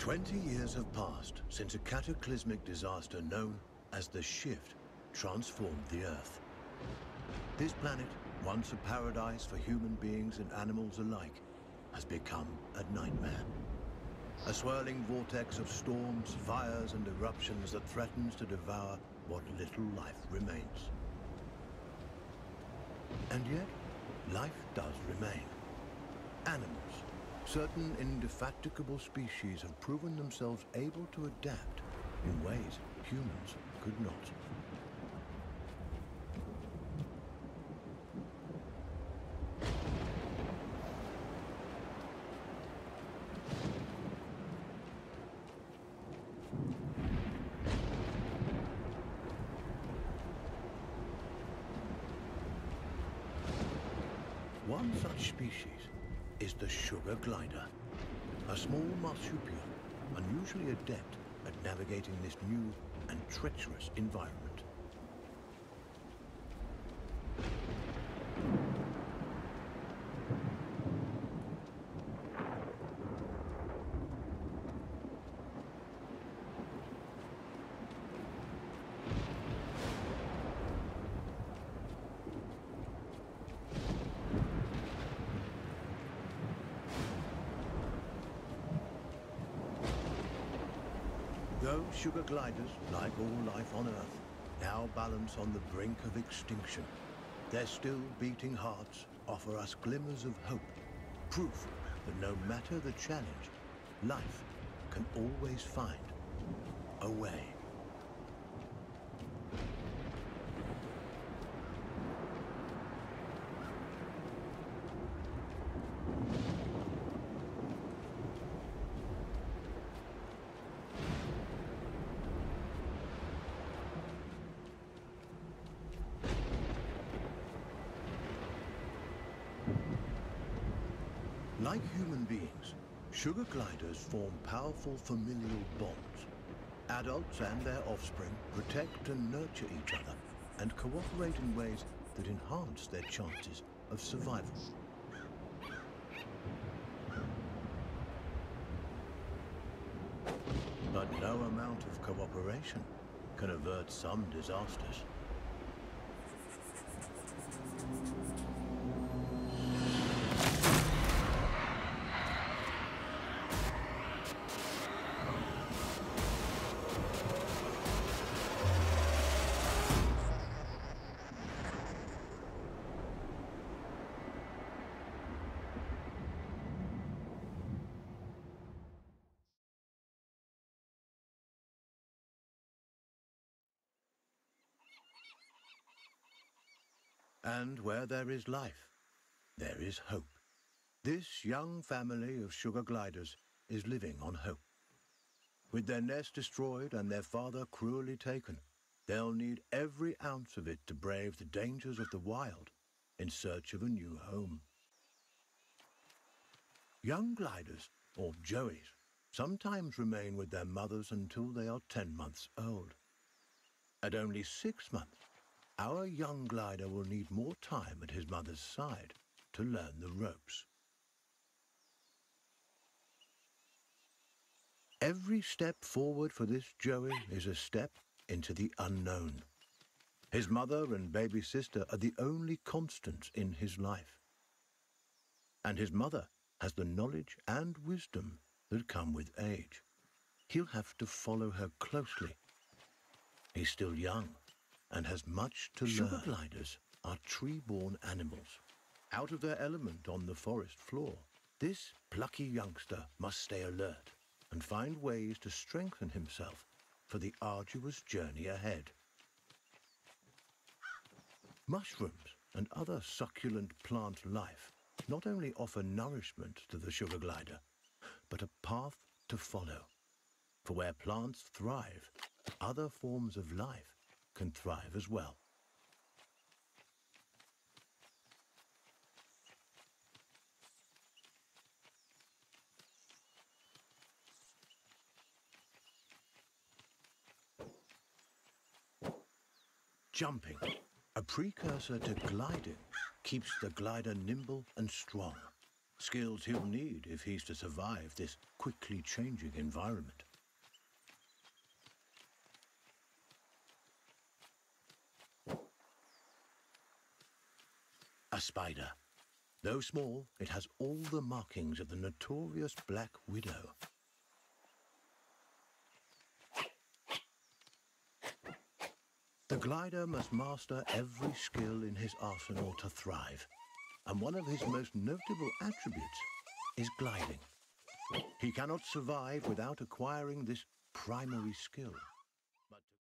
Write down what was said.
20 years have passed since a cataclysmic disaster known as the Shift transformed the Earth. This planet, once a paradise for human beings and animals alike, has become a nightmare. A swirling vortex of storms, fires, and eruptions that threatens to devour what little life remains. And yet, life does remain. Animals, certain indefatigable species, have proven themselves able to adapt in ways humans could not. One such species is the Sugar Glider, a small marsupial unusually adept at navigating this new and treacherous environment. Though sugar gliders, like all life on Earth, now balance on the brink of extinction, their still beating hearts offer us glimmers of hope, proof that no matter the challenge, life can always find a way. Like human beings, sugar gliders form powerful familial bonds. Adults and their offspring protect and nurture each other and cooperate in ways that enhance their chances of survival. But no amount of cooperation can avert some disasters. And where there is life, there is hope. This young family of sugar gliders is living on hope. With their nest destroyed and their father cruelly taken, they'll need every ounce of it to brave the dangers of the wild in search of a new home. Young gliders, or joeys, sometimes remain with their mothers until they are 10 months old. At only 6 months, our young glider will need more time at his mother's side to learn the ropes. Every step forward for this joey is a step into the unknown. His mother and baby sister are the only constants in his life. And his mother has the knowledge and wisdom that come with age. He'll have to follow her closely. He's still young and has much to learn. Sugar gliders are tree-born animals. Out of their element on the forest floor, this plucky youngster must stay alert and find ways to strengthen himself for the arduous journey ahead. Mushrooms and other succulent plant life not only offer nourishment to the sugar glider, but a path to follow. For where plants thrive, other forms of life can thrive as well. Jumping, a precursor to gliding, keeps the glider nimble and strong. skills he'll need if he's to survive this quickly changing environment. A spider. Though small, it has all the markings of the notorious black widow. The glider must master every skill in his arsenal to thrive, and one of his most notable attributes is gliding. He cannot survive without acquiring this primary skill.